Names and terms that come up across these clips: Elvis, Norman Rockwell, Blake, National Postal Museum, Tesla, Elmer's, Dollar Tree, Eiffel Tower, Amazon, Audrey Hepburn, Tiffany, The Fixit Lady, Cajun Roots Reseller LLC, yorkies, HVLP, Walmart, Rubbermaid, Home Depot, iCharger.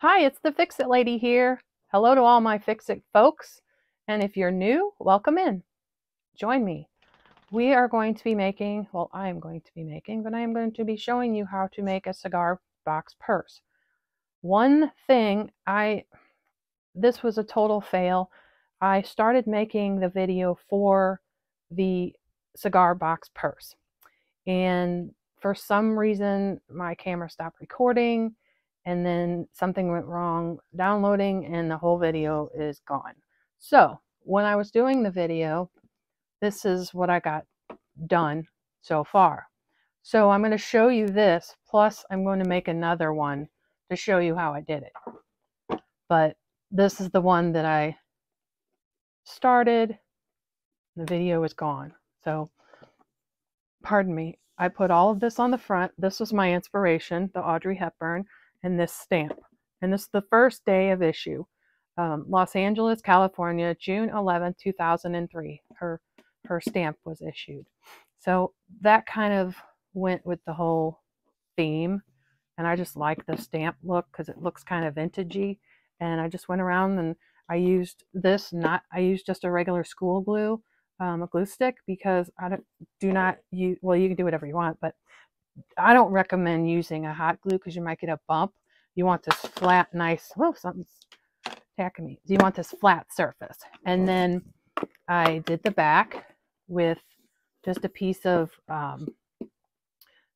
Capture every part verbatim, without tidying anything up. Hi, it's the Fixit Lady here. Hello to all my Fixit folks. And if you're new, welcome in. Join me. We are going to be making, well, I am going to be making, but I am going to be showing you how to make a cigar box purse. One thing, I, this was a total fail. I started making the video for the cigar box purse. And for some reason, my camera stopped recording. And then something went wrong downloading and the whole video is gone. So when I was doing the video, this is what I got done so far. So I'm going to show you this, plus I'm going to make another one to show you how I did it. But this is the one that I started. The video is gone. So pardon me. I put all of this on the front. This was my inspiration, the Audrey Hepburn. And this stamp, and this is the first day of issue, um, Los Angeles, California, June eleventh two thousand three. Her her stamp was issued, so that kind of went with the whole theme. And I just like the stamp look because it looks kind of vintagey. And I just went around and I used this not I used just a regular school glue, um, a glue stick because I don't do not use well. You can do whatever you want, but I don't recommend using a hot glue because you might get a bump. You want this flat, nice, oh, something's attacking me. You want this flat surface. And then I did the back with just a piece of um,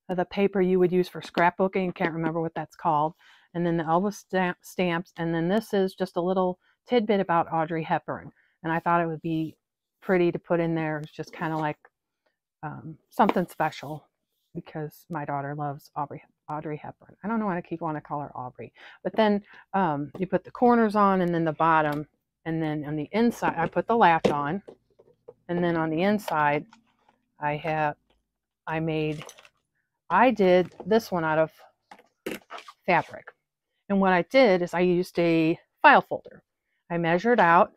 the paper you would use for scrapbooking. Can't remember what that's called. And then the Elvis stamp, stamps. And then this is just a little tidbit about Audrey Hepburn. And I thought it would be pretty to put in there. It's just kind of like um, something special, because my daughter loves Aubrey, Audrey Hepburn. I don't know why I keep wanting to call her Aubrey. But then um, you put the corners on and then the bottom. And then on the inside, I put the latch on. And then on the inside, I have, I made, I did this one out of fabric. And what I did is I used a file folder. I measured out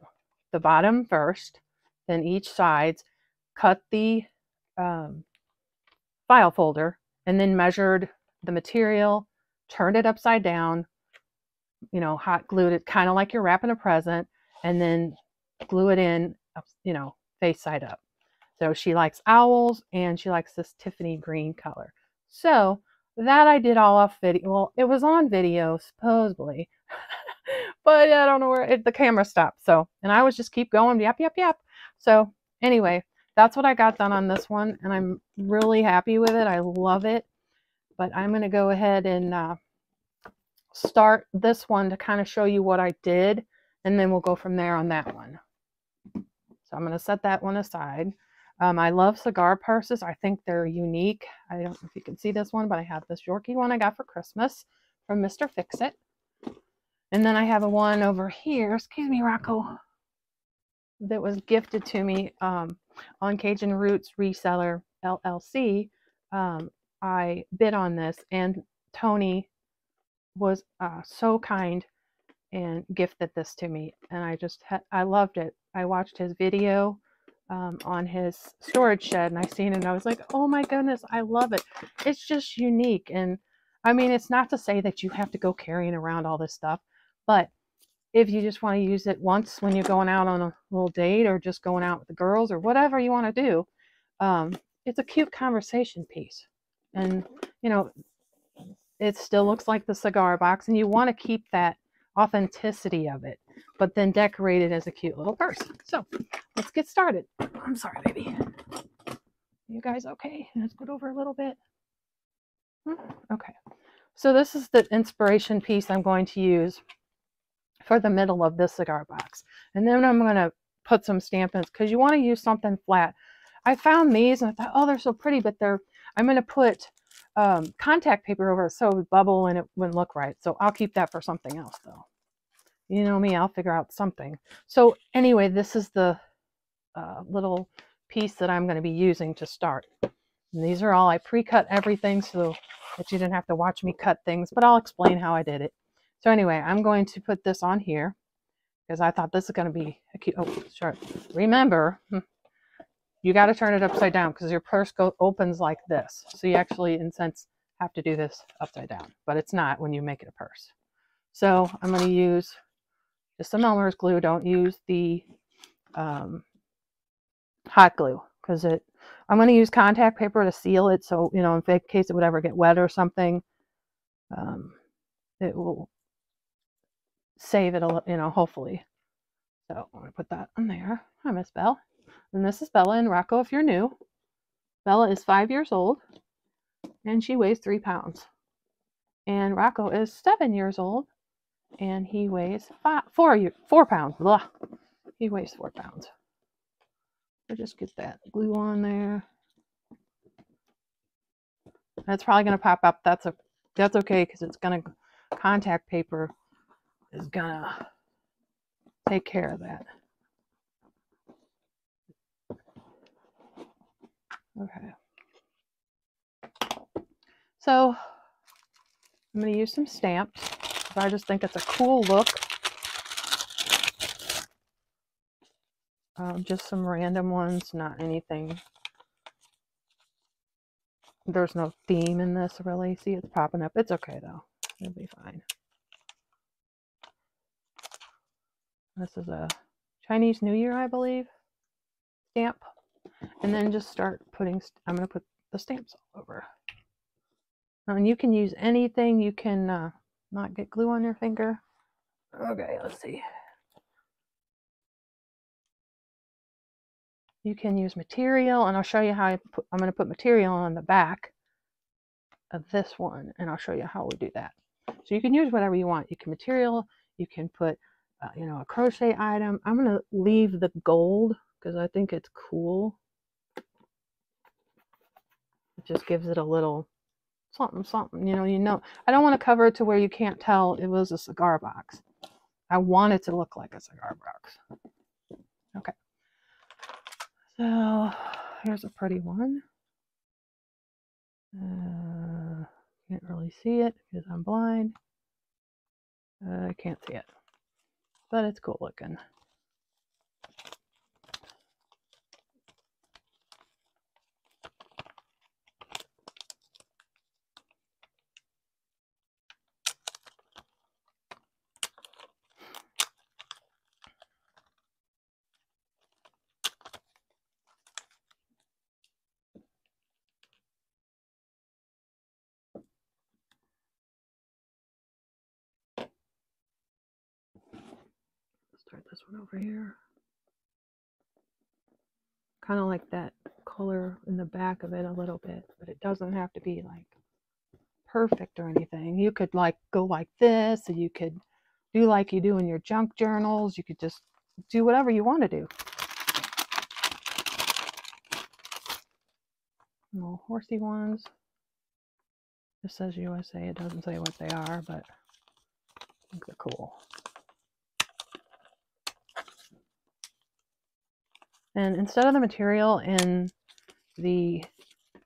the bottom first, then each sides, cut the, um, file folder, and then measured the material, turned it upside down, you know, hot glued it kind of like you're wrapping a present, and then glue it in, you know, face side up. So she likes owls and she likes this Tiffany green color. So that I did all off video. Well, it was on video supposedly, but I don't know where it, the camera stopped. So, and I was just keep going, yap, yap, yap. So anyway, that's what I got done on this one, and I'm really happy with it. I love it, but I'm going to go ahead and uh, start this one to kind of show you what I did, and then we'll go from there on that one. So I'm going to set that one aside. Um, I love cigar purses. I think they're unique. I don't know if you can see this one, but I have this Yorkie one I got for Christmas from Mister Fixit. And then I have a one over here, excuse me, Rocco, that was gifted to me um, on Cajun Roots Reseller L L C. um, I bid on this, and Tony was uh, so kind and gifted this to me, and I just had, I loved it. I watched his video um, on his storage shed, and I seen it and I was like, oh my goodness, I love it. It's just unique. And I mean, it's not to say that you have to go carrying around all this stuff, but if you just want to use it once when you're going out on a little date or just going out with the girls or whatever you want to do, um, it's a cute conversation piece. And, you know, it still looks like the cigar box, and you want to keep that authenticity of it, but then decorate it as a cute little purse. So let's get started. I'm sorry, baby. You guys okay? Let's go over a little bit. Okay. So this is the inspiration piece I'm going to use for the middle of this cigar box. And then I'm going to put some stamp-ins because you want to use something flat. I found these and I thought, oh, they're so pretty, but they're, I'm going to put um, contact paper over it so it would bubble and it wouldn't look right. So I'll keep that for something else though. You know me, I'll figure out something. So anyway, this is the uh, little piece that I'm going to be using to start. And these are all, I pre-cut everything so that you didn't have to watch me cut things, but I'll explain how I did it. So anyway, I'm going to put this on here because I thought this is going to be a cute, oh, sure. Remember, you got to turn it upside down because your purse go, opens like this. So you actually, in a sense, have to do this upside down, but it's not when you make it a purse. So I'm going to use just some Elmer's glue. Don't use the um, hot glue, because it, I'm going to use contact paper to seal it, so, you know, in case it would ever get wet or something, um, it will save it a little, you know, hopefully. So I'm going to put that on there. Hi, Miss Belle. And this is Bella and Rocco, if you're new. Bella is five years old, and she weighs three pounds. And Rocco is seven years old, and he weighs five, four, four pounds. Blah. He weighs four pounds. I'll just get that glue on there. That's probably going to pop up. That's a that's okay, because it's going to, contact paper is going to take care of that. Okay. So I'm going to use some stamps. I just think it's a cool look. Um, just some random ones, not anything. There's no theme in this, really. See, it's popping up. It's okay, though. It'll be fine. This is a Chinese New Year, I believe, stamp. And then just start putting, st I'm going to put the stamps all over. And you can use anything. You can uh, not get glue on your finger. Okay, let's see. You can use material, and I'll show you how I put, I'm going to put material on the back of this one, and I'll show you how we do that. So you can use whatever you want. You can material, you can put, uh, you know, a crochet item. I'm going to leave the gold because I think it's cool. It just gives it a little something, something, you know, you know. I don't want to cover it to where you can't tell it was a cigar box. I want it to look like a cigar box. Okay. So here's a pretty one. Uh, can't really see it because I'm blind. Uh, I can't see it, but it's cool looking. This one over here, kind of like that color in the back of it a little bit, but it doesn't have to be like perfect or anything. You could like go like this, or you could do like you do in your junk journals. You could just do whatever you want to do. Little horsey ones. It says U S A. It doesn't say what they are, but I think they're cool. And instead of the material in the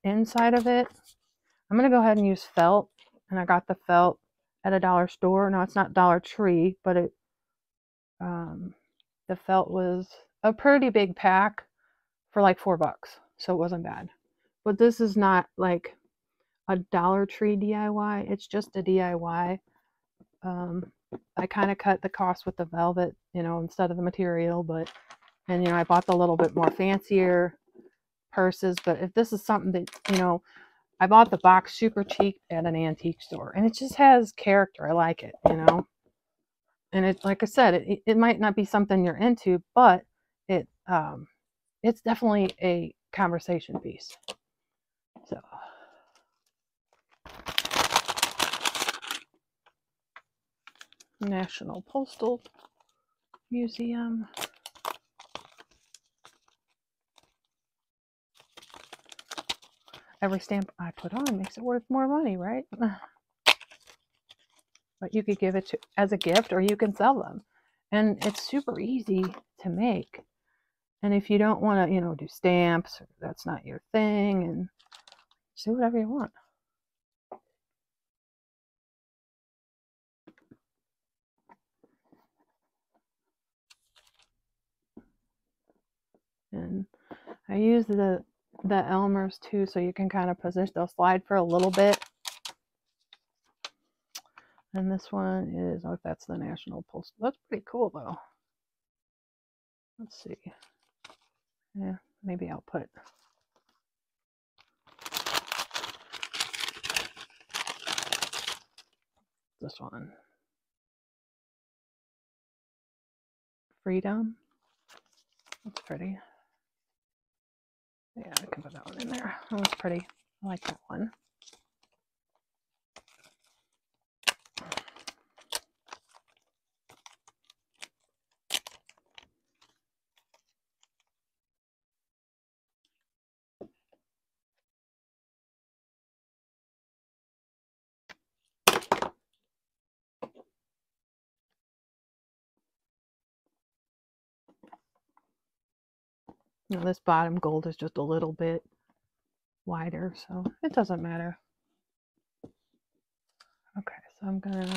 inside of it, I'm going to go ahead and use felt. And I got the felt at a dollar store. No, it's not Dollar Tree, but it um, the felt was a pretty big pack for like four bucks. So it wasn't bad. But this is not like a Dollar Tree D I Y. It's just a D I Y. Um, I kind of cut the cost with the velvet, you know, instead of the material, but... And, you know, I bought the little bit more fancier purses, but if this is something that, you know, I bought the box super cheap at an antique store, and it just has character. I like it, you know, and it, like I said, it, it might not be something you're into, but it, um, it's definitely a conversation piece. So. National Postal Museum. Every stamp I put on makes it worth more money, right? But you could give it to, as a gift, or you can sell them. And it's super easy to make. And if you don't want to, you know, do stamps, that's not your thing, and just do whatever you want. And I use the the Elmer's too, so you can kind of position, they'll slide for a little bit. And this one is, oh, that's the National Postal. That's pretty cool, though. Let's see. Yeah, maybe I'll put. This one. Freedom. That's pretty. Yeah, I can put that one in there. That was pretty. I like that one. Now this bottom gold is just a little bit wider, so it doesn't matter. Okay, so I'm gonna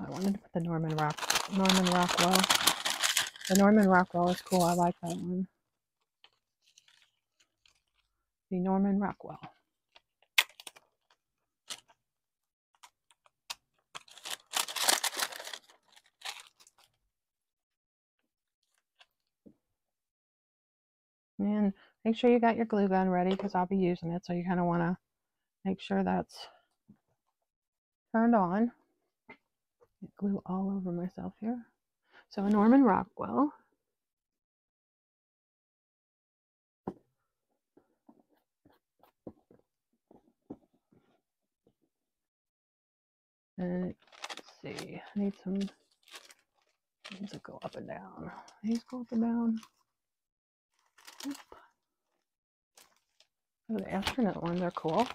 I wanted to put the Norman Rock Norman Rockwell. The Norman Rockwell is cool, I like that one. The Norman Rockwell. And make sure you got your glue gun ready, because I'll be using it, so you kind of want to make sure that's turned on. Glue all over myself here. So a Norman Rockwell. And let's see, I need some, these will go up and down. These go up and down. Oh, the astronaut ones are cool.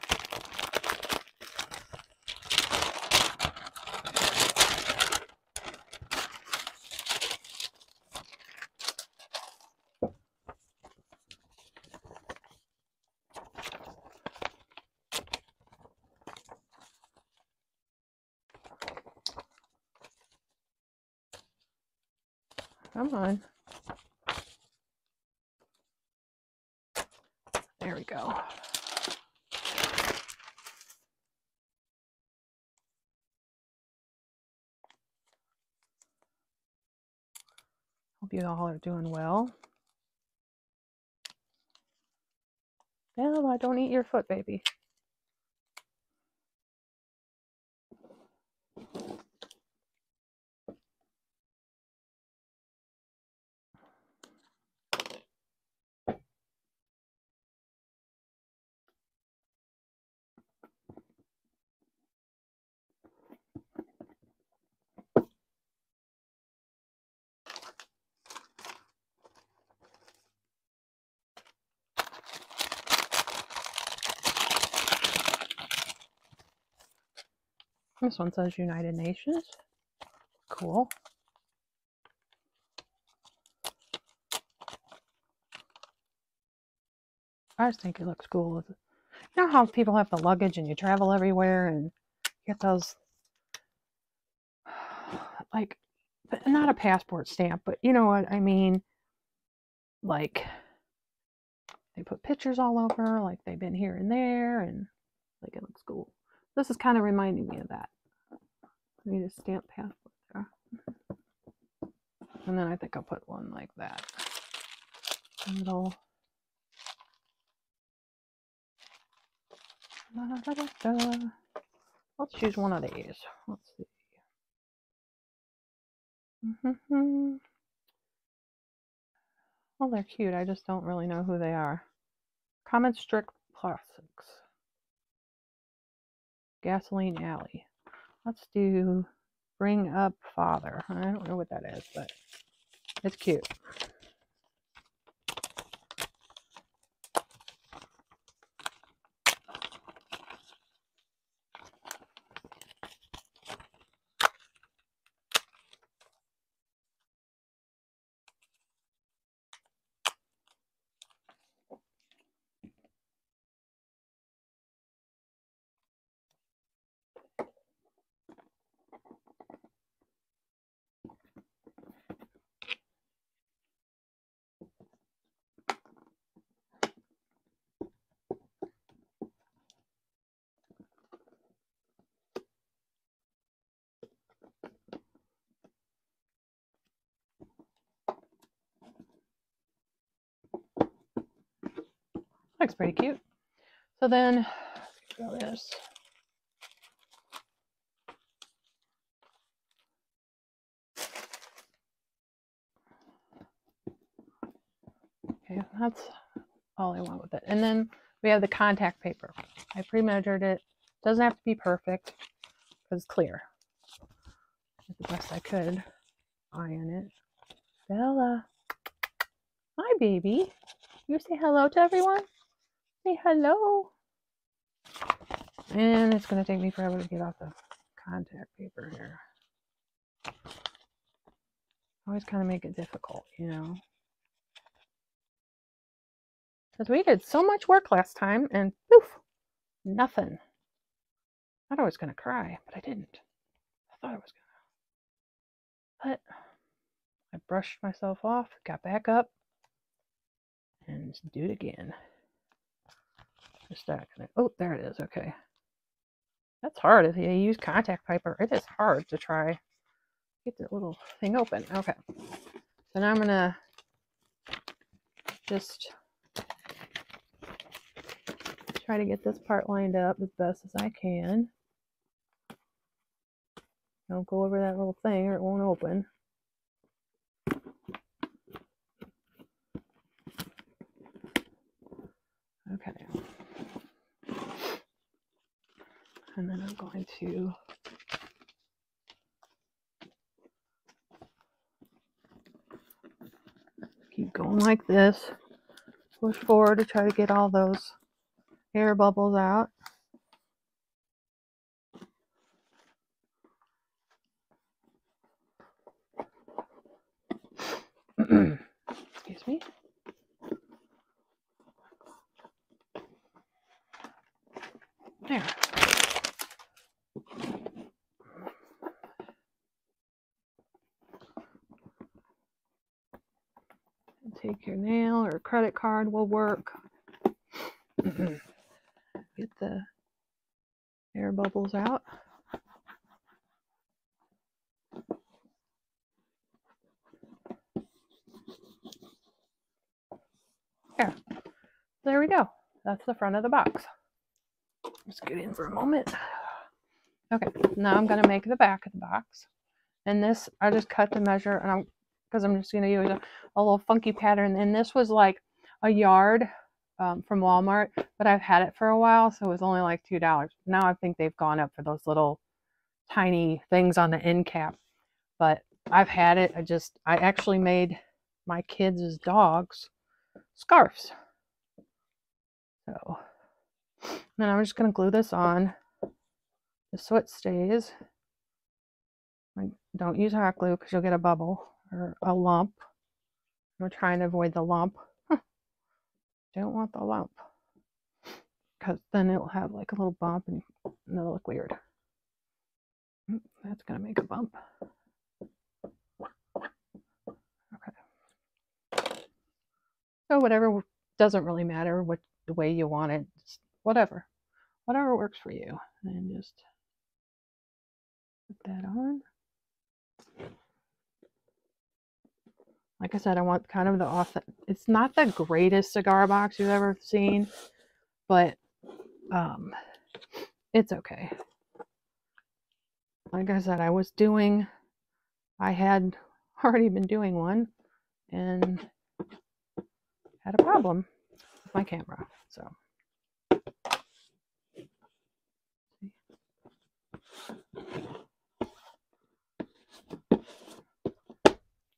Come on. There we go. Hope you all are doing well. Bella, don't eat your foot, baby. This one says United Nations. Cool. I just think it looks cool. You know how people have the luggage and you travel everywhere and get those, like, not a passport stamp, but you know what I mean? Like, they put pictures all over, like they've been here and there, and like it looks cool. This is kind of reminding me of that. I need a stamp passport there. And then I think I'll put one like that. A little. Da, da, da, da, da. Let's choose one of these. Let's see. Mm-hmm. Well, they're cute. I just don't really know who they are. Common Strict Plastics. Gasoline Alley. Let's do Bring Up Father. I don't know what that is, but it's cute. Looks pretty cute. So then go this. Okay, that's all I want with it. And then we have the contact paper. I pre-measured it. Doesn't have to be perfect because it's clear. Did the best I could. Eye on it. Bella. Hi, baby. You say hello to everyone? Say hello. And it's going to take me forever to get off the contact paper here. Always kind of make it difficult, you know. Because we did so much work last time and poof, nothing. I thought I was going to cry, but I didn't. I thought I was going to. But I brushed myself off, got back up, and do it again. Just that. Oh, there it is. Okay. That's hard. If you use contact paper, it is hard to try get that little thing open. Okay. So now I'm going to just try to get this part lined up as best as I can. Don't go over that little thing or it won't open. Okay. And then I'm going to keep going like this. Push forward to try to get all those air bubbles out. Excuse me. There. Take your nail or credit card will work. Get the air bubbles out. There. There we go. That's the front of the box. Just get in for a moment. Okay, now I'm going to make the back of the box. And this, I just cut the measure, and I'm because I'm just going to use a, a little funky pattern. And this was like a yard. Um, from Walmart, but I've had it for a while, so it was only like two dollars. Now I think they've gone up for those little tiny things on the end cap, but I've had it. I just, I actually made my kids' dogs scarves. So then I'm just going to glue this on just so it stays. Don't use hot glue because you'll get a bubble or a lump. We're trying to avoid the lump. Don't want the lump because then it will have like a little bump and it'll look weird. That's gonna make a bump. Okay, so whatever, doesn't really matter what the way you want it, just whatever whatever works for you, and just put that on. Like I said, I want kind of the authentic. It's not the greatest cigar box you've ever seen, but um, it's okay. Like I said, I was doing, I had already been doing one and had a problem with my camera. So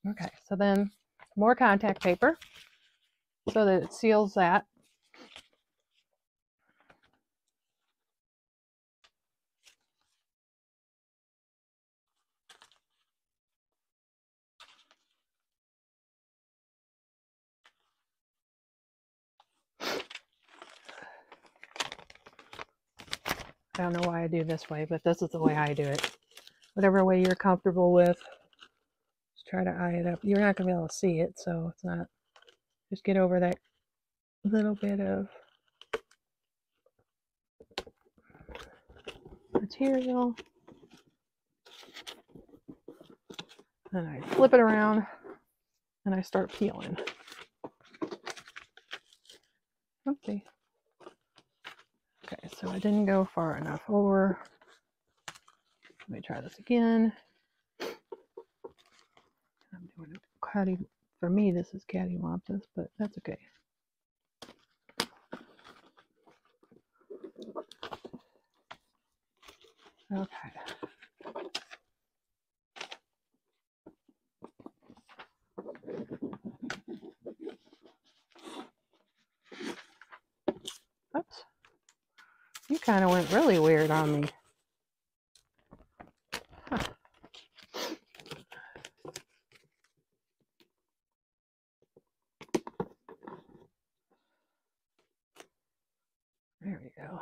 okay, so then more contact paper so that it seals that. I don't know why I do this way, but this is the way I do it. Whatever way you're comfortable with. Try to eye it up. You're not going to be able to see it, so it's not. Just get over that little bit of material. And I flip it around and I start peeling. Oopsie. So I didn't go far enough over. Let me try this again. I'm doing a catty, for me this is cattywampus, but that's okay. Okay. Oops. You kind of went really weird on me. Huh. There we go.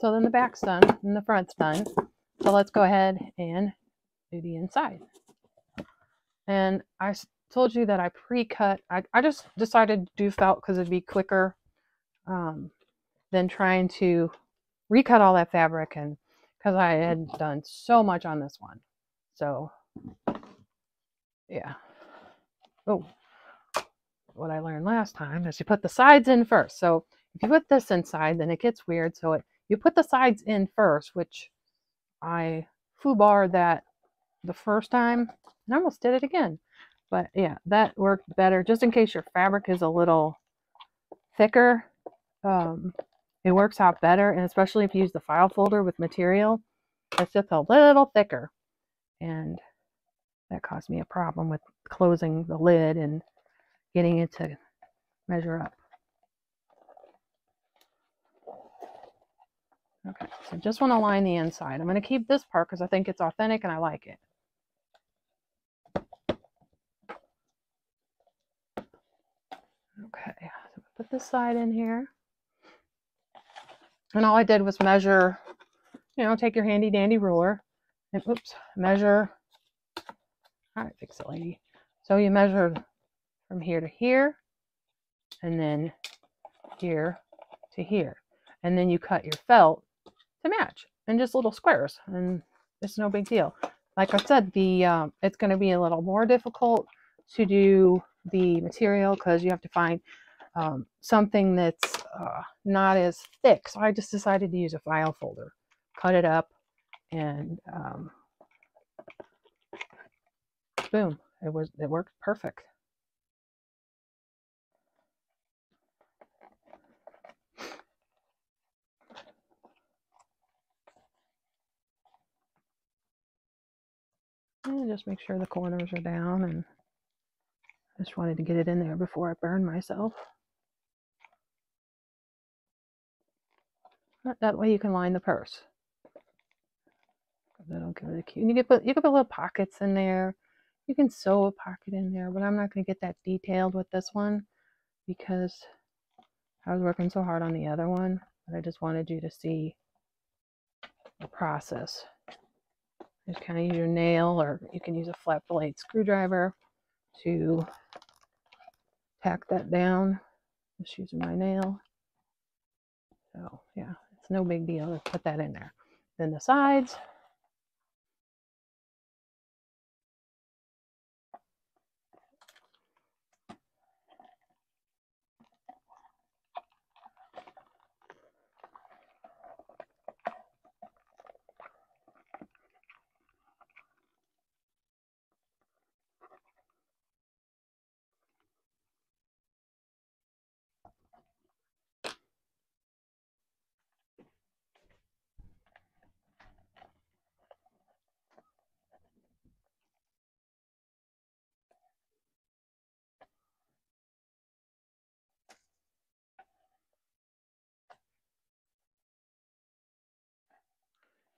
So then the back's done and the front's done. So let's go ahead and do the inside. And I told you that I pre-cut. I, I just decided to do felt because it'd be quicker um, than trying to recut all that fabric, and because I had done so much on this one. So yeah. Oh, what I learned last time is you put the sides in first. So if you put this inside, then it gets weird. So it You put the sides in first, which I foobarred that the first time, and I almost did it again. But yeah, that worked better. Just in case your fabric is a little thicker, um, it works out better. And especially if you use the file folder with material, it's just a little thicker. And that caused me a problem with closing the lid and getting it to measure up. Okay, so just want to line the inside. I'm going to keep this part because I think it's authentic and I like it. Okay, so put this side in here. And all I did was measure, you know, take your handy dandy ruler and oops, measure. All right, fix it, lady. So you measure from here to here and then here to here. And then you cut your felt to match, and just little squares, and it's no big deal. Like I said, the um, it's going to be a little more difficult to do the material because you have to find um, something that's uh, not as thick. So I just decided to use a file folder, cut it up, and um, boom, it was it worked perfect. And just make sure the corners are down, and I just wanted to get it in there before I burn myself. That way you can line the purse. That'll give it a cute. And you can put you can put little pockets in there. You can sew a pocket in there, but I'm not going to get that detailed with this one because I was working so hard on the other one. But I just wanted you to see the process. Just kind of use your nail, or you can use a flat blade screwdriver to tack that down. Just using my nail. So yeah, it's no big deal to put that in there. Then the sides.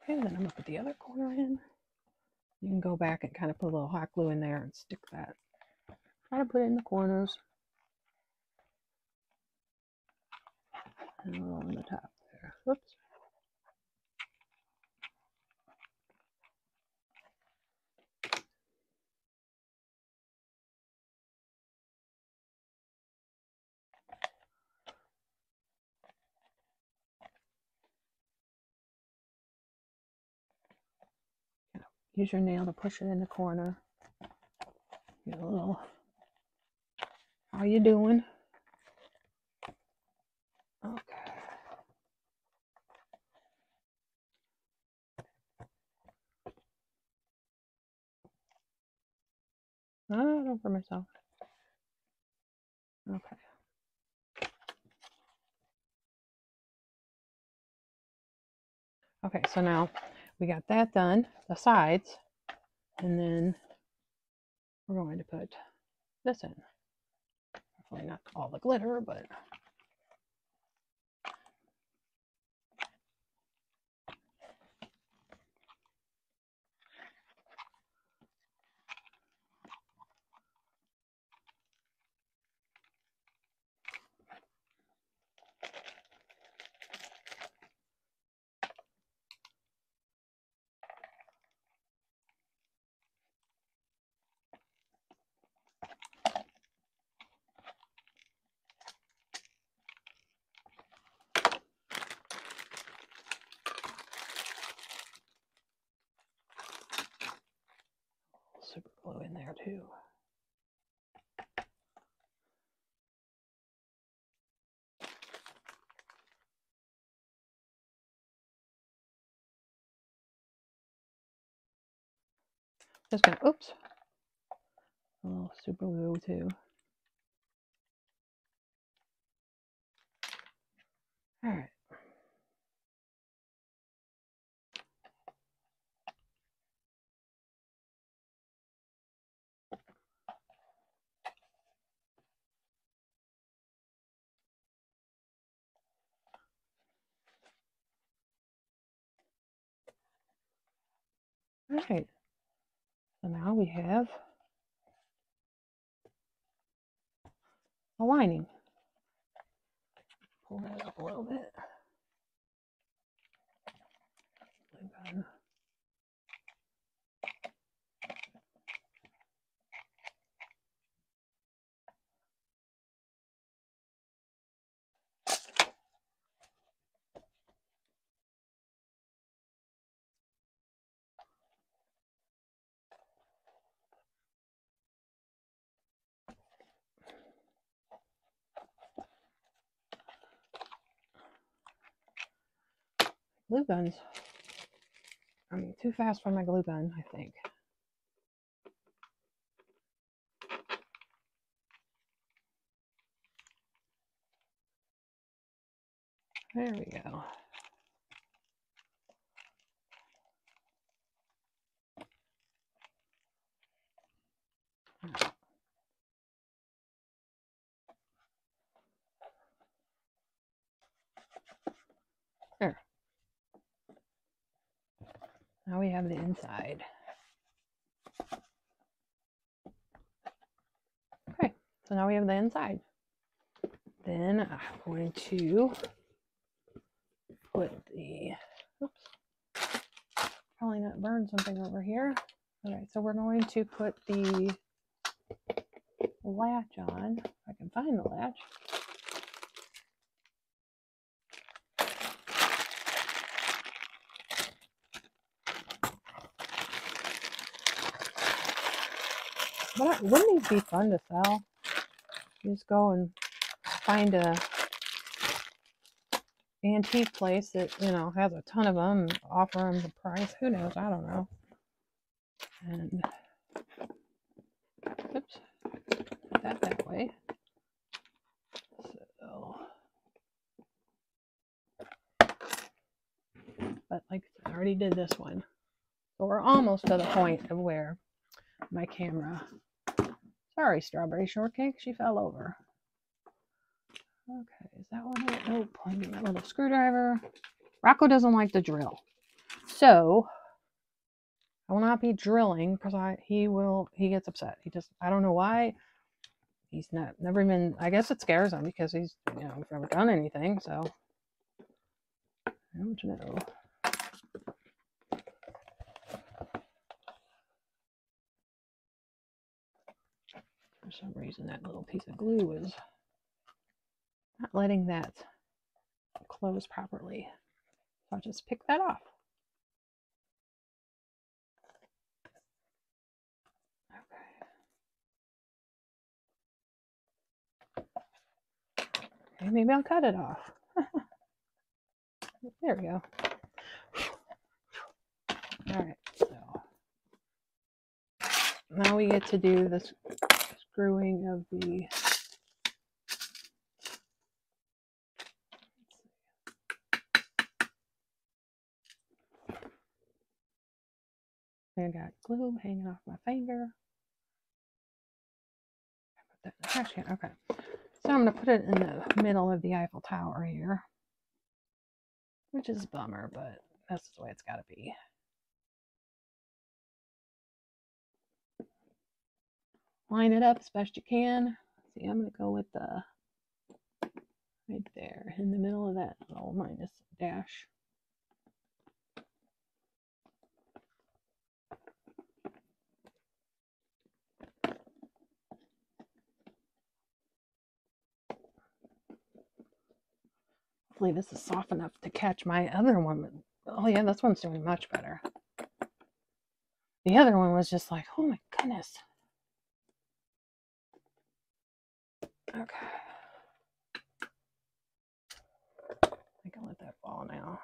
And then I'm going to put the other corner in. You can go back and kind of put a little hot glue in there and stick that. Try to put it in the corners. And a little on the top there. Whoops. Use your nail to push it in the corner. Get a little, how you doing? Okay. I don't know for myself. Okay. Okay, so now we got that done, the sides, and then we're going to put this in. Hopefully not all the glitter, but in there too. Just gonna, oops, a little super glue too. All right. All right, so now we have a lining. Pull that up a little bit. Glue guns. I'm too fast for my glue gun, I think. There we go. Now we have the inside. Okay, so now we have the inside. Then I'm going to put the, oops, probably not burned something over here. All right, so we're going to put the latch on, if I can find the latch. But wouldn't these be fun to sell? You just go and find a antique place that, you know, has a ton of them, offer them the price. Who knows? I don't know. And oops, put that that way. So, but like I already did this one, so we're almost to the point of where my camera. Sorry, Strawberry Shortcake. She fell over. Okay, is that one? Oh, I need that little screwdriver. Rocco doesn't like to drill, so I will not be drilling because I he will he gets upset. He just I don't know why. He's not never been. I guess it scares him because he's you know he's never done anything. So I don't know. For some reason, that little piece of glue is not letting that close properly. So I'll just pick that off. Okay, maybe I'll cut it off. There we go. All right, so now we get to do the screwing of the I got glue hanging off my finger. Put that in the trash can. Okay. So I'm going to put it in the middle of the Eiffel Tower here, which is a bummer, but that's the way it's got to be. Line it up as best you can. See, I'm going to go with the right there in the middle of that little minus dash. Hopefully this is soft enough to catch my other one. Oh yeah, this one's doing much better. The other one was just like, oh my goodness. Okay. I can let that fall now.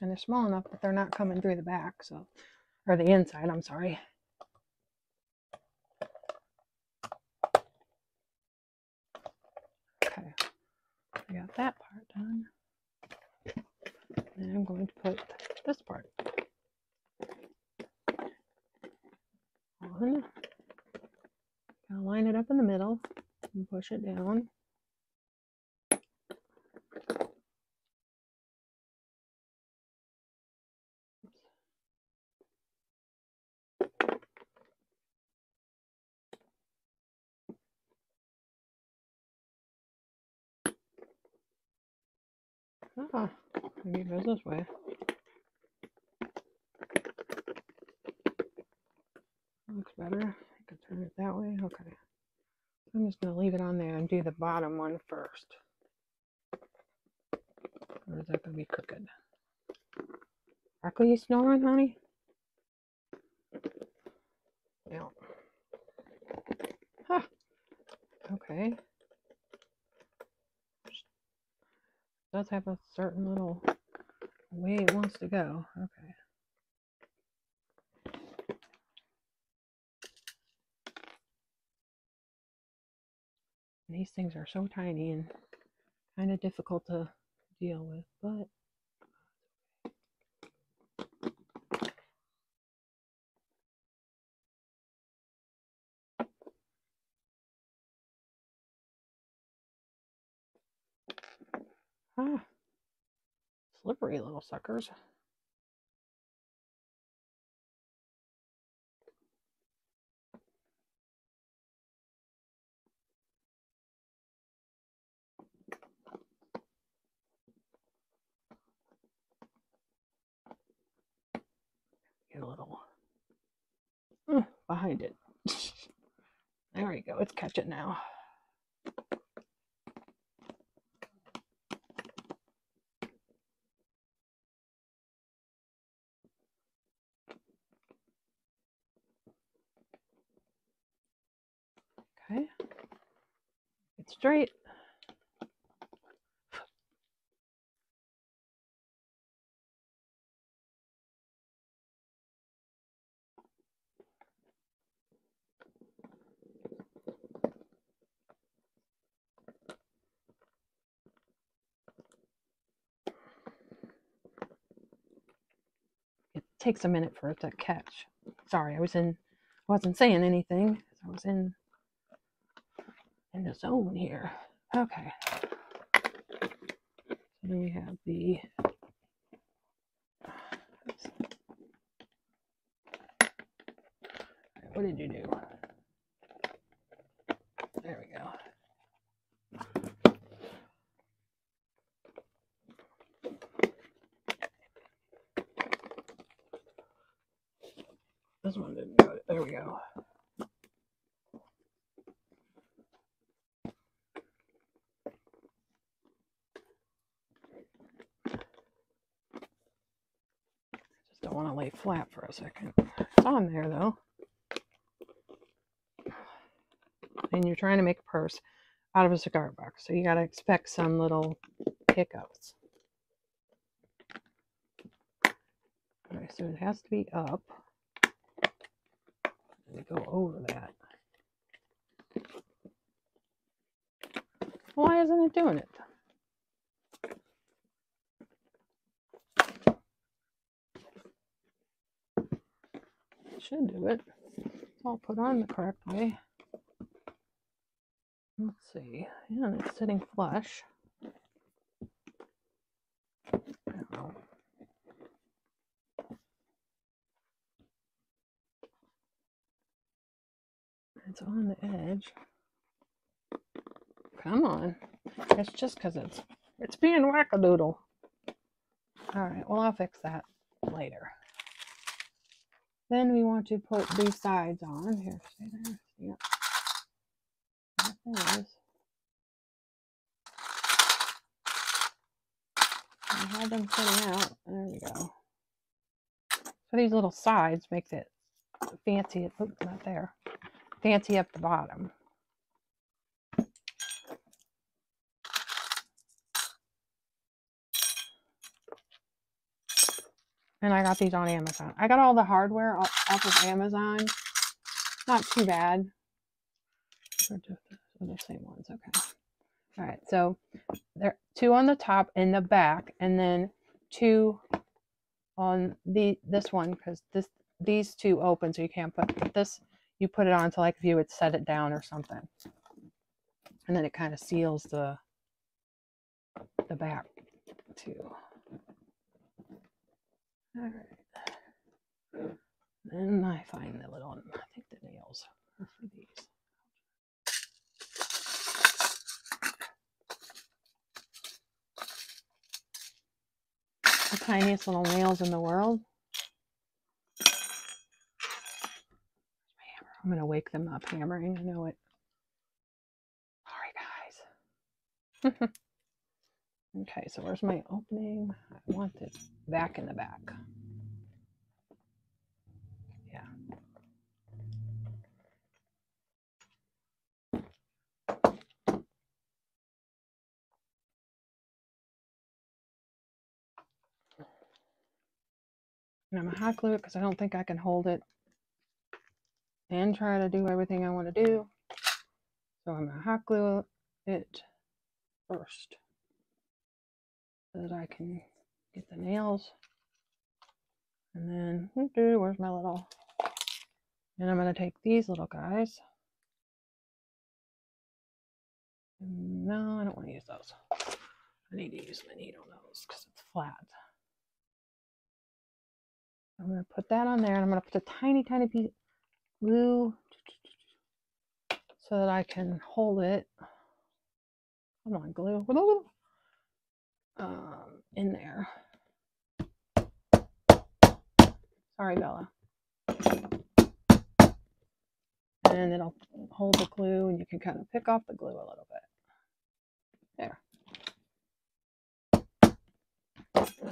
And they're small enough that they're not coming through the back, so, or the inside, I'm sorry. Okay, I got that part done. And I'm going to put this part on. I'll line it up in the middle and push it down. Ah, maybe it goes this way. Looks better. I could turn it that way. Okay. I'm just going to leave it on there and do the bottom one first. Or is that going to be crooked? Broccoli, you snoring, honey? No. Huh. Okay. Does have a certain little way it wants to go. Okay. And these things are so tiny and kind of difficult to deal with, but ah, slippery little suckers. Get a little uh, behind it. There we go. Let's catch it now. Okay, it's straight. It takes a minute for it to catch. Sorry, I was in, wasn't saying anything. I was in. In the zone here. Okay. So then we have the oops. What did you do? There we go. This one didn't got it. There we go. Just don't want to lay flat for a second. It's on there though. And you're trying to make a purse out of a cigar box, so you got to expect some little hiccups. All right, so it has to be up. We go over that. Why isn't it doing it? It should do it. It's all put on the correct way. Let's see. Yeah, it's sitting flush. Now, it's on the edge. Come on. It's just because it's it's being wackadoodle. Alright, well, I'll fix that later. Then we want to put these sides on. Here, stay there. Yep. There it is. I had them sitting out. There we go. So these little sides makes it fancy. Oops, not there. Fancy up the bottom. And I got these on Amazon. I got all the hardware off of Amazon. Not too bad. Or just the same ones. Okay. All right. So there are two on the top and the back, and then two on the this one because this these two open, so you can't put this. You put it on to like if you would set it down or something, and then it kind of seals the the back too. All right. Then I find the little. I think the nails are for these. The tiniest little nails in the world. My hammer. I'm gonna wake them up hammering. I know it. Sorry, guys. Okay, so where's my opening? I want it back in the back. And I'm going to hot glue it because I don't think I can hold it and try to do everything I want to do. So I'm going to hot glue it first so that I can get the nails. And then, where's my little? And I'm going to take these little guys. No, I don't want to use those. I need to use my needle on those because it's flat. I'm going to put that on there, and I'm going to put a tiny, tiny piece of glue so that I can hold it. Come on, glue. Um, in there. Sorry, Bella. And it'll hold the glue, and you can kind of pick off the glue a little bit. There.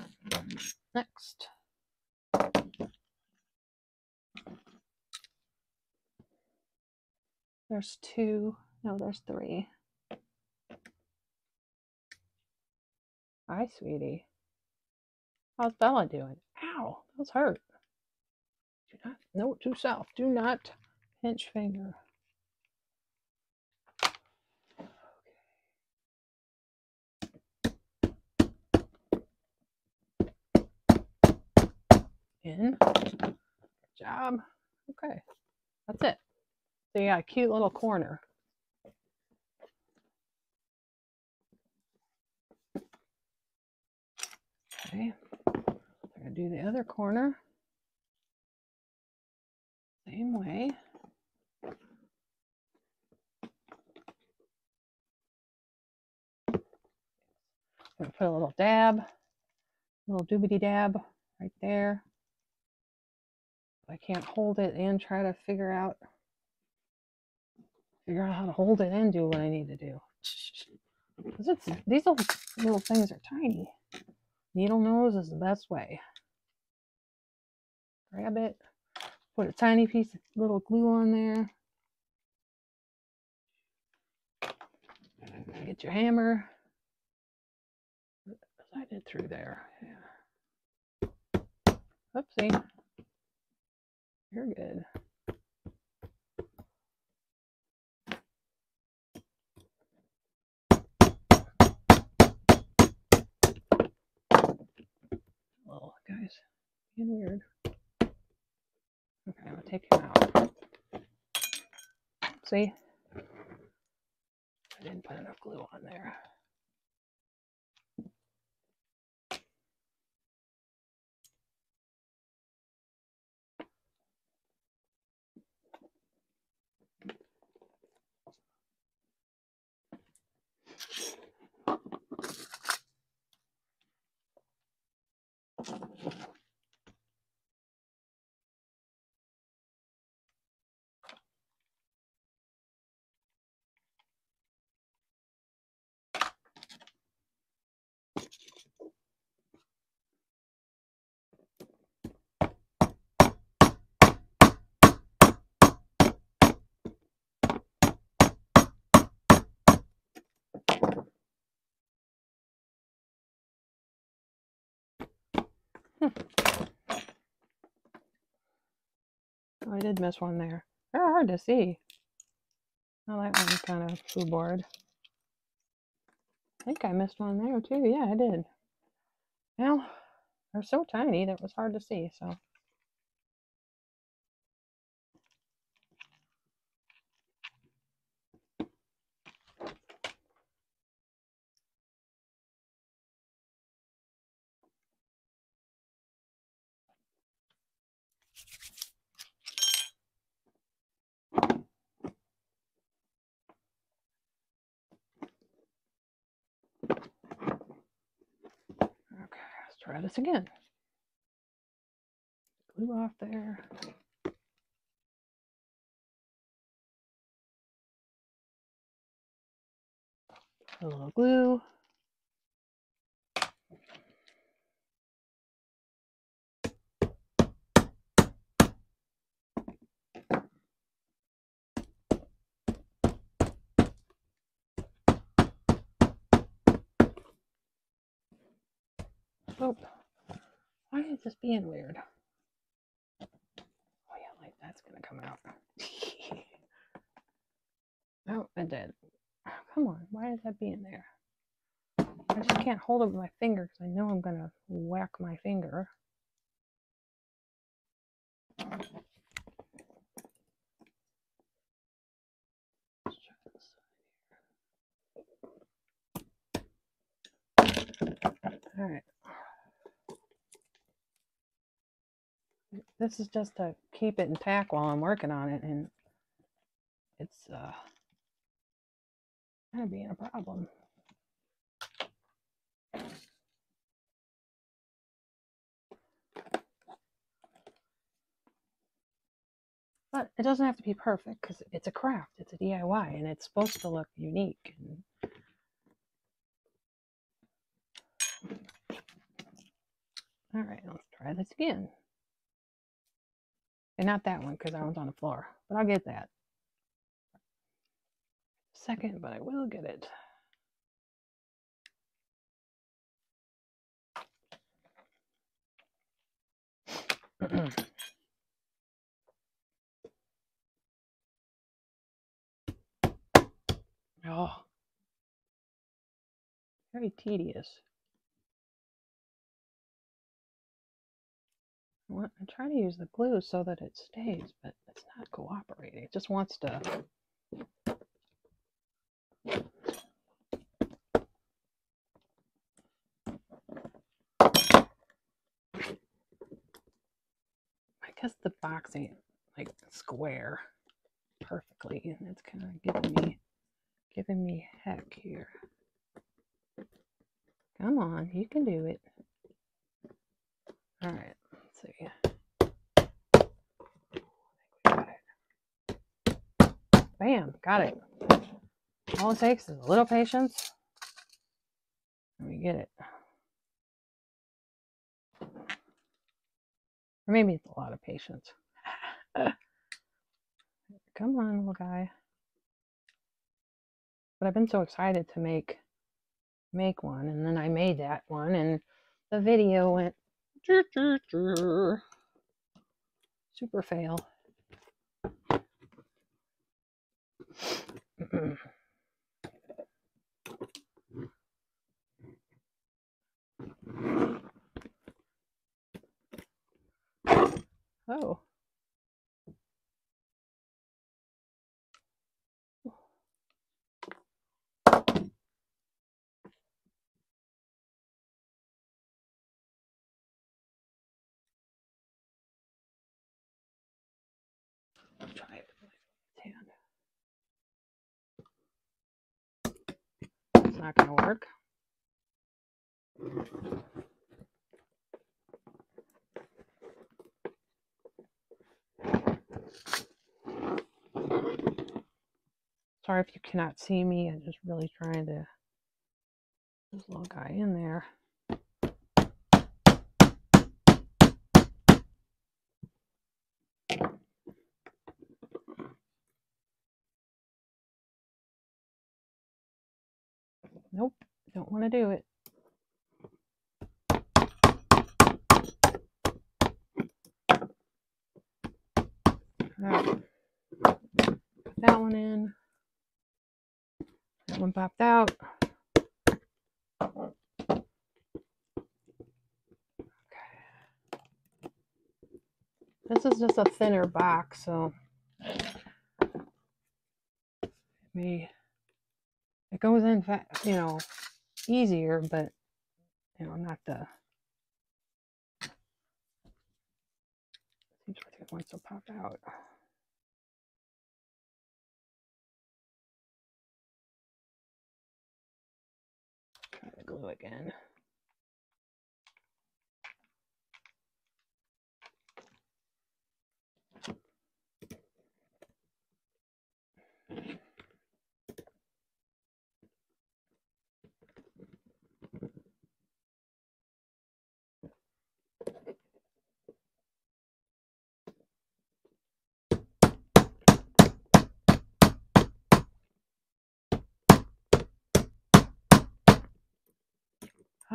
Next. There's two. No, there's three. Hi, sweetie. How's Bella doing? Ow, those hurt. Do not, no, to self. Do not pinch finger. In. Good job. Okay, that's it. So yeah, a cute little corner. Okay, I'm gonna do the other corner same way. I'm gonna put a little dab, a little doobity dab right there. I can't hold it and try to figure out figure out how to hold it and do what I need to do. Because it's, these little, little things are tiny. Needle nose is the best way. Grab it, put a tiny piece of little glue on there. Get your hammer. I did through there. Yeah. Oopsie. You're good. Oh, guys, being weird. Okay, I'm gonna take him out. See? I didn't put enough glue on there. Hmm. Oh, I did miss one there. They're hard to see. Now that one's kind of too bored. I think I missed one there too. Yeah, I did. Well, they're so tiny that it was hard to see. So. Try this again. Glue off there. A little glue. Oh, why is this being weird? Oh yeah, like that's gonna come out. Oh, it did. Oh, come on, why is that being there? I just can't hold it with my finger because I know I'm gonna whack my finger. All right. This is just to keep it intact while I'm working on it, and it's uh, kind of being a problem. But it doesn't have to be perfect because it's a craft, it's a D I Y, and it's supposed to look unique. And all right, let's try this again. And not that one, because that one's on the floor. But I'll get that. Second, but I will get it. Oh. Very tedious. I try to use the glue so that it stays, but it's not cooperating. It just wants to. I guess the box ain't like square perfectly, and it's kind of giving me giving me heck here. Come on, you can do it. All right. See. Bam, got it. All it takes is a little patience and we get it. Or maybe it's a lot of patience. Come on, little guy. But I've been so excited to make make one, and then I made that one and the video went chur, chur, chur. Super fail. Oh. I'll try it with my hand. It's not going to work. Sorry if you cannot see me. I'm just really trying to get this little guy in there. Nope, don't want to do it. Right. Put that one in. That one popped out. Okay. This is just a thinner box, so it may. It goes in, you know, easier, but, you know, not the... Seems like it wants to pop out. Try the glue again.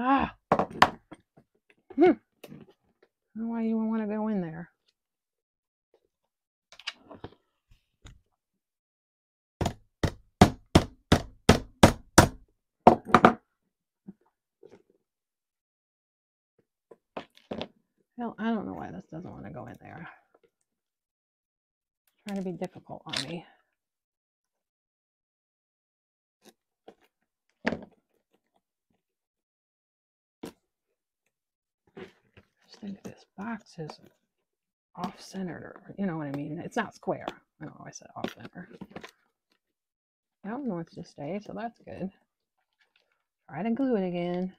Ah, hmm. I don't know why you want to go in there. Hell, I don't know why this doesn't want to go in there. It's trying to be difficult on me. I think this box is off-centered, or you know what I mean? It's not square. I don't know why I said off-center. That one wants to stay, so that's good. Try to glue it again.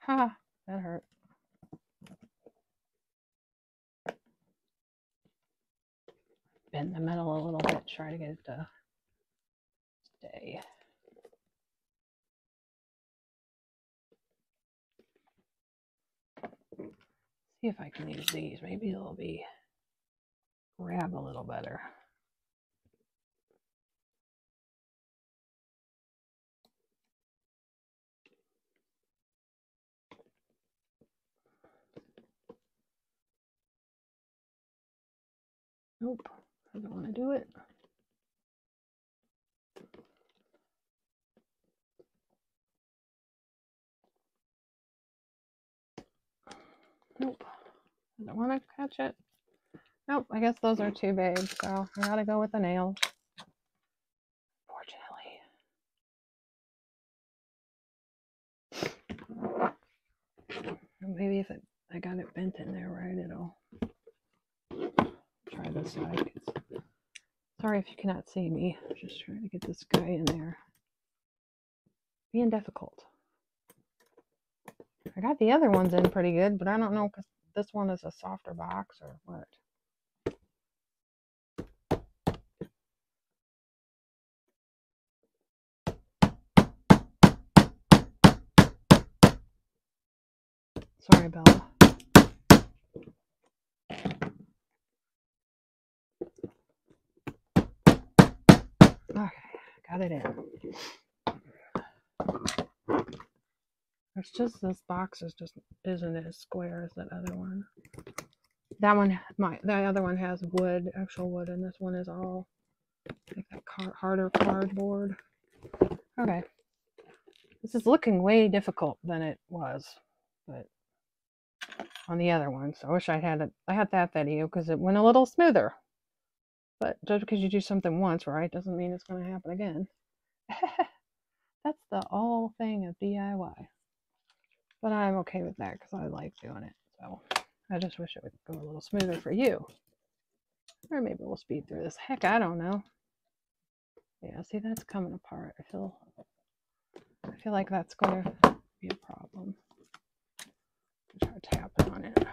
Ha! That hurt. Bend the metal a little bit, try to get it to stay. See if I can use these. Maybe it'll be grab a little better. Nope, I don't want to do it. Nope, I don't want to catch it. Nope, I guess those are too big, so I gotta go with the nails. Fortunately. Maybe if it, I got it bent in there right, it'll try this side. Sorry if you cannot see me. I'm just trying to get this guy in there. Being difficult. I got the other ones in pretty good, but I don't know because this one is a softer box or what? Sorry, Bella. Okay, got it in. It's just this box is just isn't as square as that other one. That one, my that other one has wood, actual wood, and this one is all like that car, harder cardboard. Okay, this is looking way difficult than it was, but on the other one. So I wish I had it. I had that video because it went a little smoother. But just because you do something once, right, doesn't mean it's going to happen again. That's the whole thing of D I Y. But I'm okay with that because I like doing it. So I just wish it would go a little smoother for you. Or maybe we'll speed through this. Heck, I don't know. Yeah, see, that's coming apart. I feel, I feel like that's going to be a problem. I'll try tapping on it.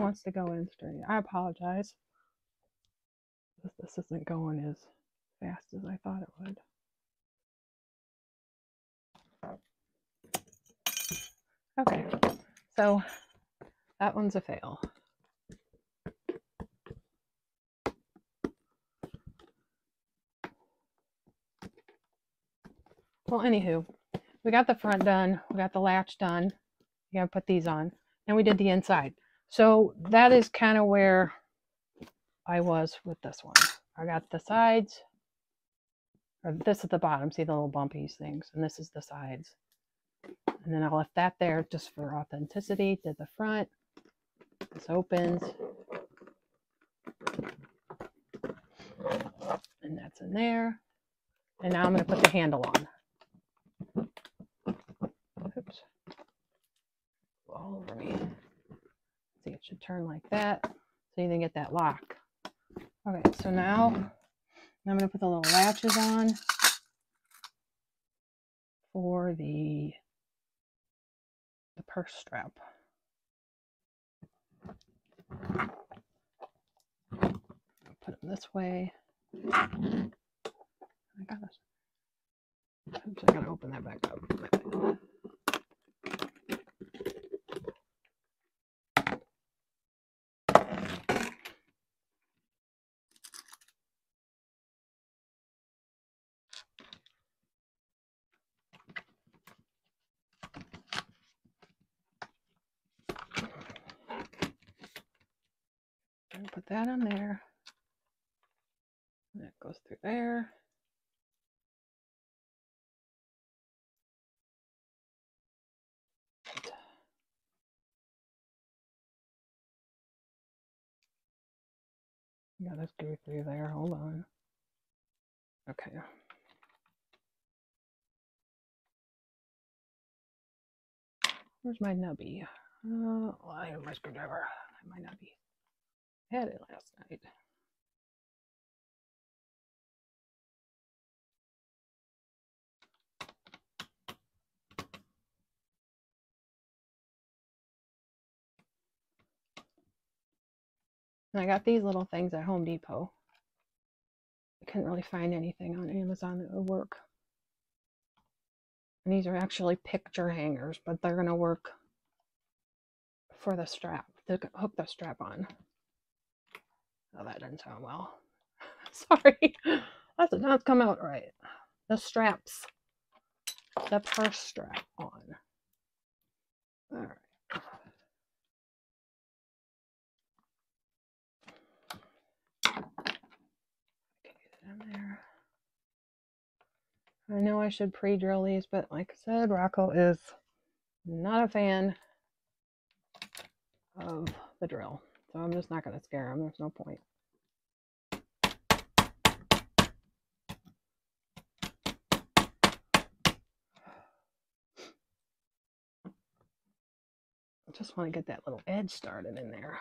Wants to go in straight. I apologize. This isn't going as fast as I thought it would. Okay, so that one's a fail. Well, anywho, we got the front done. We got the latch done. You gotta put these on, and we did the inside. So that is kind of where I was with this one. I got the sides, or this is the bottom, see the little bumpies things, and this is the sides. And then I left that there just for authenticity. Did the front, this opens, and that's in there. And now I'm gonna put the handle on. Oops, all over me. See, it should turn like that so you can get that lock. Okay, so now I'm going to put the little latches on for the, the purse strap. I'll put them this way. I gotta, oops, I gotta open that back up. Put that on there. That goes through there. Got to go through there. Hold on. Okay. Where's my nubby? Uh, well, I have my screwdriver. I have my nubby. Had it last night. And I got these little things at Home Depot. I couldn't really find anything on Amazon that would work. And these are actually picture hangers, but they're going to work for the strap, to hook the strap on. Oh, that didn't sound well. Sorry. That did not come out right. The straps. The purse strap on. All right. Okay, get in there. I know I should pre-drill these, but like I said, Rocco is not a fan of the drill. So I'm just not going to scare him. There's no point. I just want to get that little edge started in there.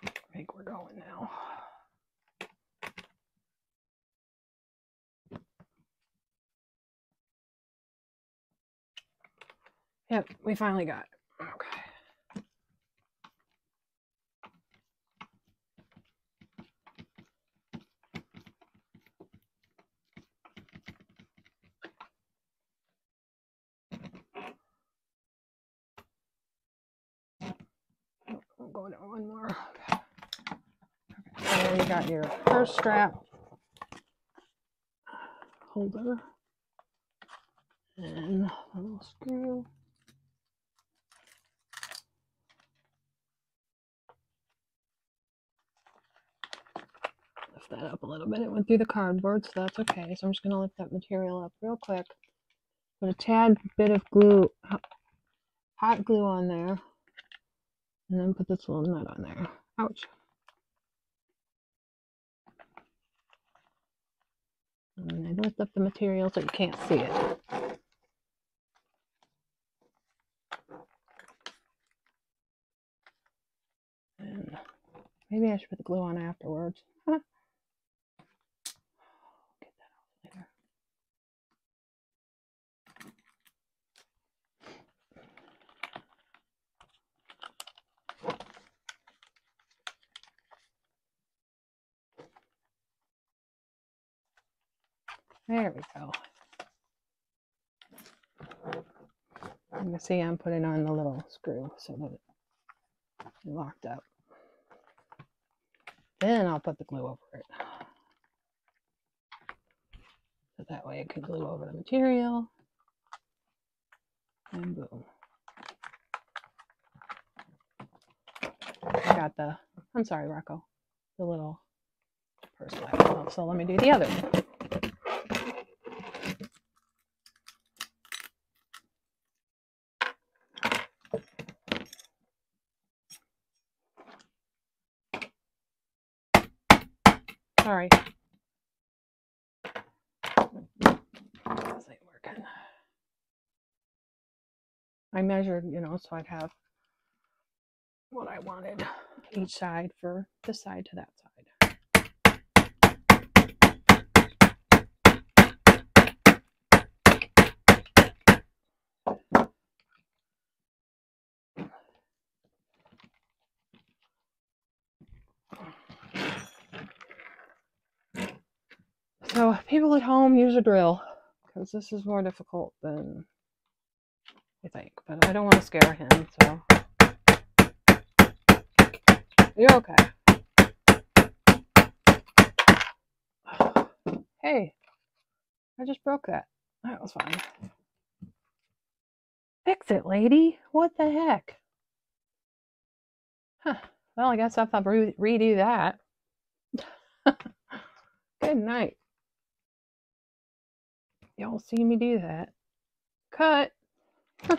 I think we're going now. Yep, we finally got it. Okay. I'm going to one more. You got your first strap holder and a little screw. Lift that up a little bit. It went through the cardboard, so that's okay. So I'm just going to lift that material up real quick. Put a tad bit of glue, hot glue on there, and then put this little nut on there. Ouch. And I lift up the material so you can't see it. And maybe I should put the glue on afterwards. Huh. Get that out later. There we go. You can see I'm putting on the little screw so that it's locked up. Then I'll put the glue over it. So that way it can glue over the material. And boom. I got the, I'm sorry, Rocco, the little purse light. So let me do the other one. Sorry. This ain't working. I measured, you know, so I'd have what I wanted each side for this side to that side. So people at home, use a drill, because this is more difficult than I think, but I don't want to scare him, so. You're okay. Hey, I just broke that. That was fine. Fix it, lady. What the heck? Huh. Well, I guess I'll have to re redo that. Good night. Y'all see me do that. Cut. Huh.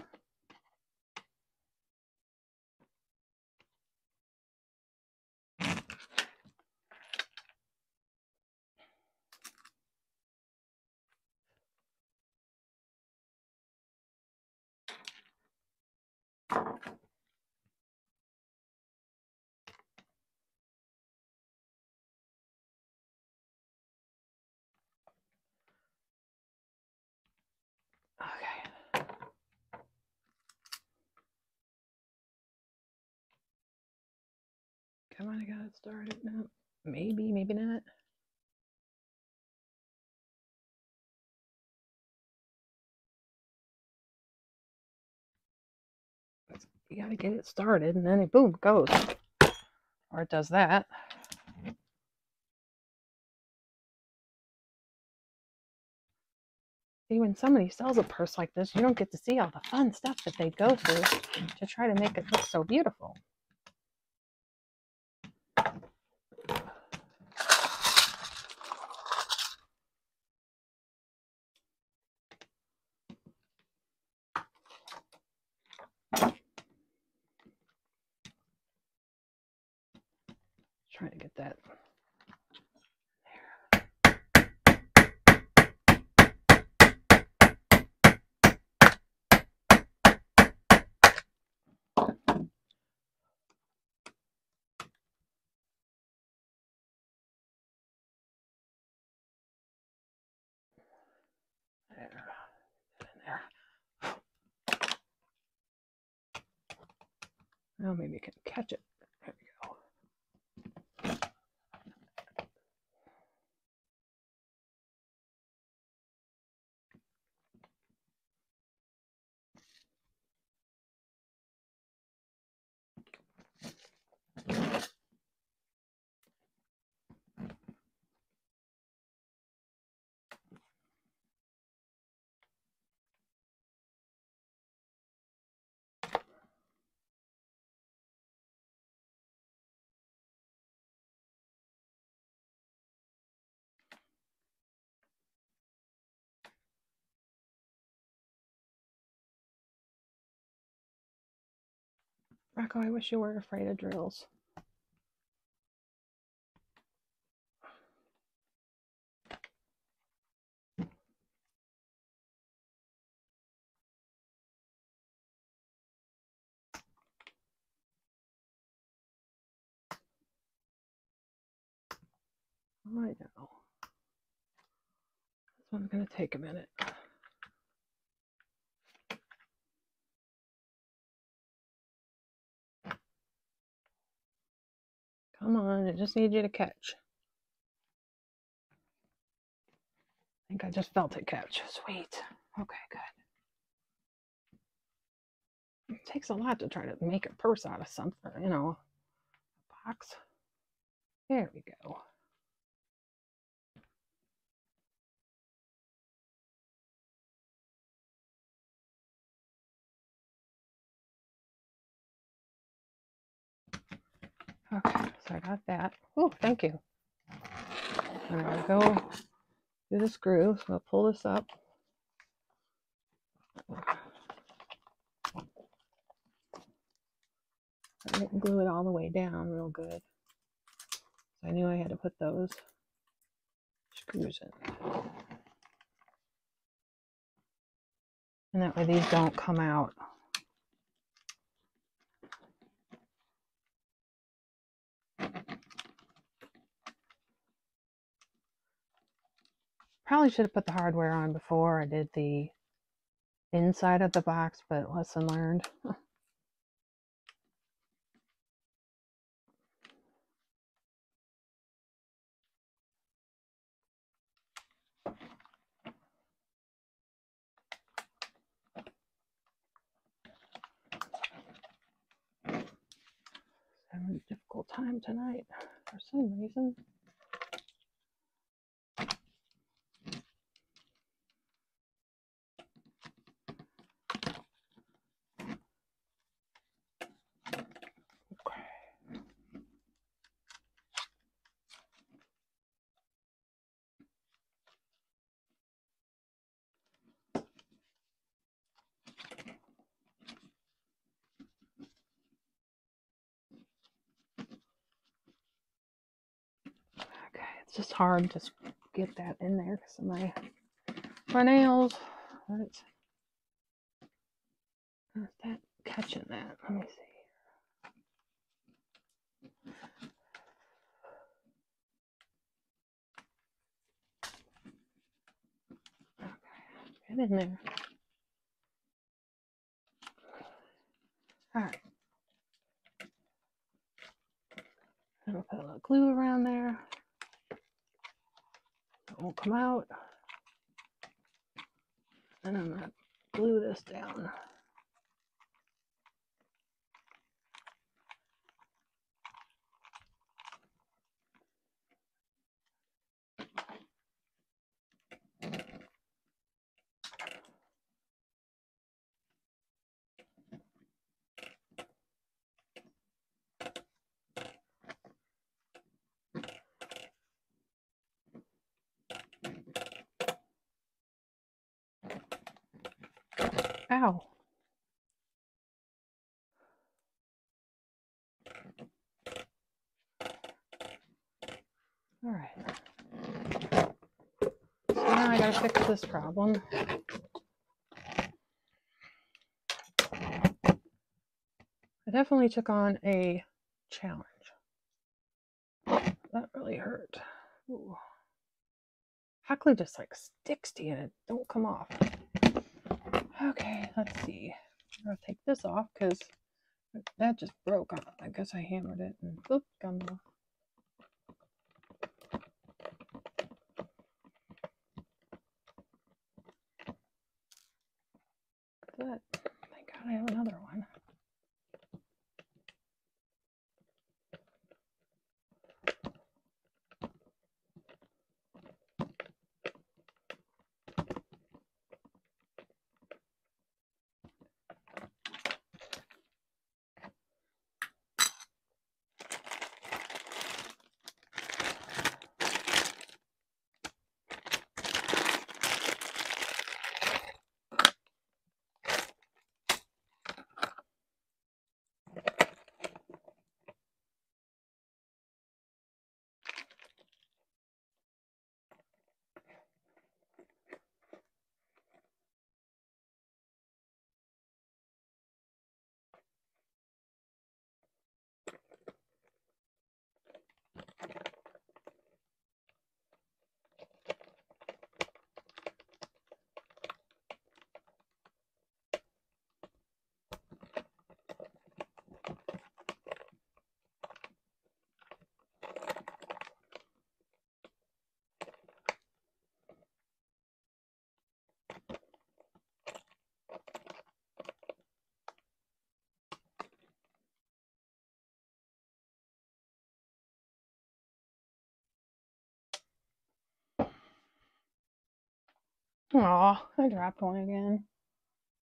I might have got it started now. Maybe, maybe not. you gotta get it started, and then it boom goes, or it does that. See, when somebody sells a purse like this, you don't get to see all the fun stuff that they go through to try to make it look so beautiful. Trying to get that. Now maybe you can catch it. There we go. Rocco, I wish you weren't afraid of drills. I know. This one's going to take a minute. Come on, I just need you to catch. I think I just felt it catch. Sweet. Okay, good. It takes a lot to try to make a purse out of something, you know, a box. There we go. Okay, so I got that. Oh, thank you. I'm going to go through the screw. So I'll pull this up. I didn't glue it all the way down real good. So I knew I had to put those screws in. And that way these don't come out. Probably should have put the hardware on before I did the inside of the box, but lesson learned. Having a difficult time tonight for some reason. It's just hard to get that in there because of my, my nails. That's, that's that catching that. Let me see. Okay, get in there. All right. I'm gonna put a little glue around there. Won't come out, and I'm gonna glue this down. Ow. All right. So now I gotta fix this problem. I definitely took on a challenge. That really hurt. Ooh. Hackley just like sticks to you and it don't come off. Okay, let's see. I'm gonna take this off because that just broke on. I guess I hammered it and oops, gum off. But thank God I have another one. Aw, I dropped one again.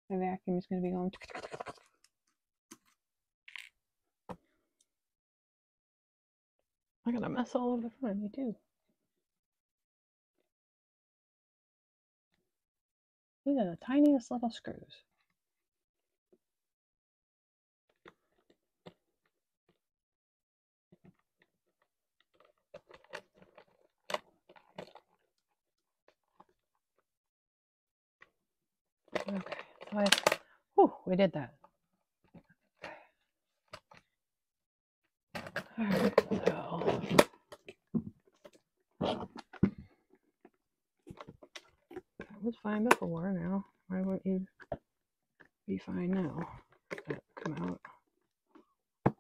My vacuum is going to be going. I got a mess all over the front of me, too. These are the tiniest little screws. Okay, so I, whew, we did that. Okay. All right, so that was fine before now. Why wouldn't you be fine now? That come out.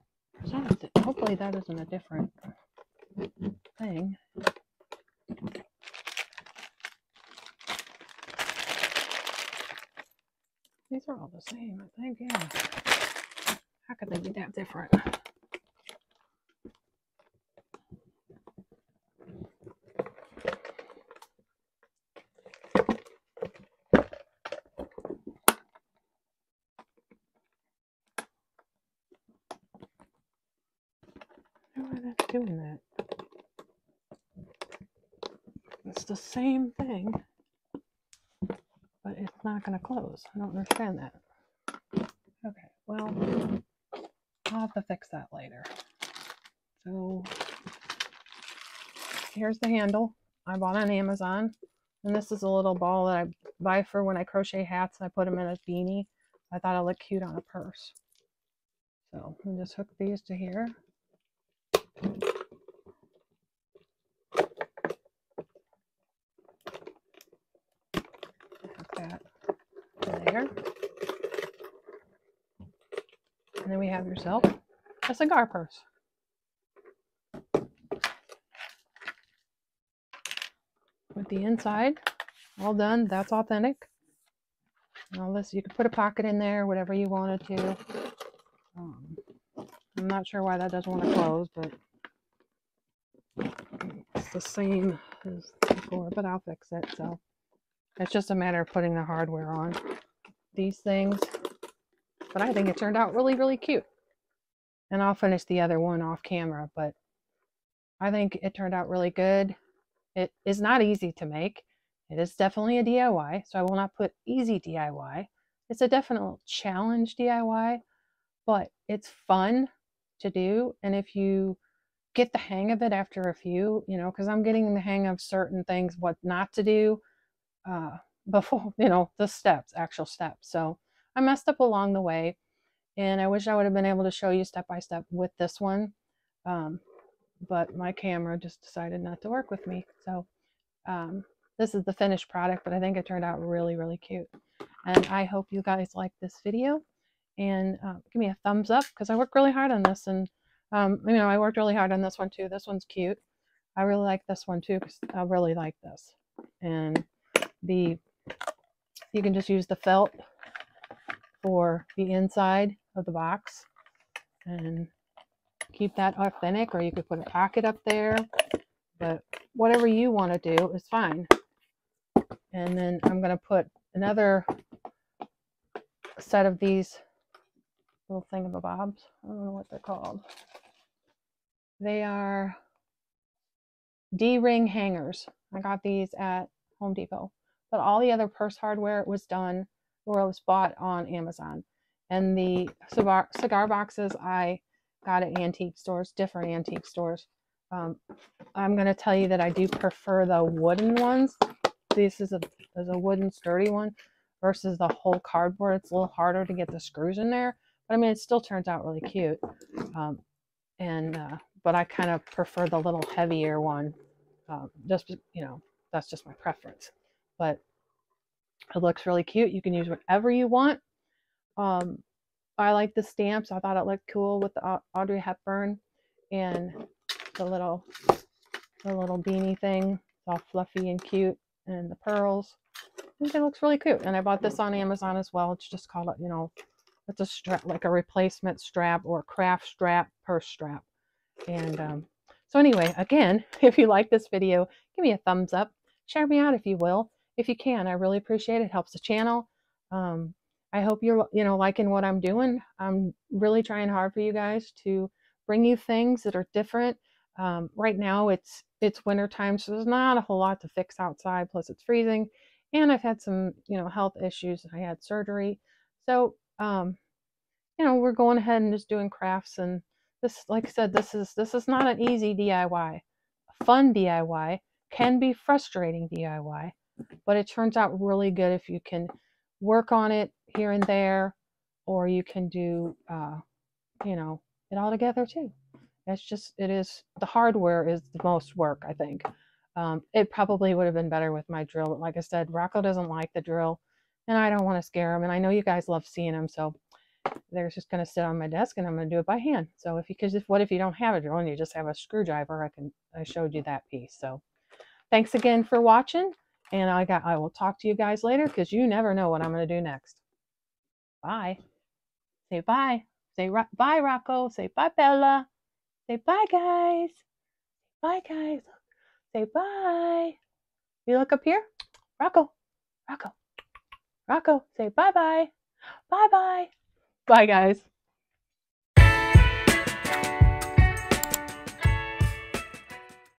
That, hopefully that isn't a different thing. These are all the same, I think, yeah. How could they be that different? I don't know why that's doing that. It's the same thing. It's not going to close. I don't understand that. Okay, well, I'll have to fix that later. So, here's the handle I bought on Amazon. And this is a little ball that I buy for when I crochet hats and I put them in a beanie. I thought it looked cute on a purse. So, I'll just hook these to here. There. And then we have yourself a cigar purse. With the inside all done, that's authentic. And all this, you could put a pocket in there, whatever you wanted to. Um, I'm not sure why that doesn't want to close, but it's the same as before, but I'll fix it. So it's just a matter of putting the hardware on these things, but I think it turned out really, really cute. And I'll finish the other one off camera, but I think it turned out really good. It is not easy to make. It is definitely a D I Y, so I will not put easy D I Y. It's a definite challenge, D I Y, but it's fun to do. And if you get the hang of it after a few, you know, because I'm getting the hang of certain things, what not to do uh, before, you know, the steps, actual steps. So I messed up along the way, and I wish I would have been able to show you step by step with this one. Um, but my camera just decided not to work with me. So um, this is the finished product, but I think it turned out really, really cute. And I hope you guys like this video, and uh, give me a thumbs up, because I worked really hard on this. And Um, you know, I worked really hard on this one too. This one's cute. I really like this one too, because I really like this. And the, you can just use the felt for the inside of the box and keep that authentic, or you could put a pocket up there, but whatever you want to do is fine. And then I'm going to put another set of these little thingamabobs. I don't know what they're called. They are D-ring hangers. I got these at Home Depot, but all the other purse hardware was done, or it was bought on Amazon. And the cigar, cigar boxes I got at antique stores, different antique stores. Um, I'm going to tell you that I do prefer the wooden ones. This is a, is a wooden sturdy one versus the whole cardboard. It's a little harder to get the screws in there, but I mean, it still turns out really cute. Um, and, uh, but I kind of prefer the little heavier one. Um, just, you know, that's just my preference, but it looks really cute. You can use whatever you want. Um, I like the stamps. I thought it looked cool with the uh, Audrey Hepburn, and the little, the little beanie thing. It's all fluffy and cute, and the pearls. I think it looks really cute. And I bought this on Amazon as well. It's just called, you know, it's a strap, like a replacement strap or craft strap, purse strap. And um, so anyway, again, if you like this video, give me a thumbs up, share me out if you will, if you can. I really appreciate it. It helps the channel. Um, I hope you're, you know, liking what I'm doing. I'm really trying hard for you guys to bring you things that are different. Um, right now it's, it's winter time, so there's not a whole lot to fix outside. Plus it's freezing, and I've had some, you know, health issues. I had surgery. So, um, you know, we're going ahead and just doing crafts. And this, like I said, this is, this is not an easy D I Y. A fun D I Y can be frustrating D I Y, but it turns out really good if you can work on it here and there, or you can do, uh, you know, it all together too. It's just, it is, the hardware is the most work, I think. Um, it probably would have been better with my drill, but like I said, Rocco doesn't like the drill, and I don't want to scare him. And I know you guys love seeing him, so they're just going to sit on my desk, and I'm going to do it by hand. So if you, because if, what if you don't have a drill and you just have a screwdriver? I can, I showed you that piece. So thanks again for watching, and I got, I will talk to you guys later, because you never know what I'm going to do next. Bye. Say bye. Say bye, Rocco. Say bye, Bella. Say bye, guys. Bye, guys. Say bye. You look up here, Rocco. Rocco. Rocco. Say bye-bye. Bye-bye. Bye, guys.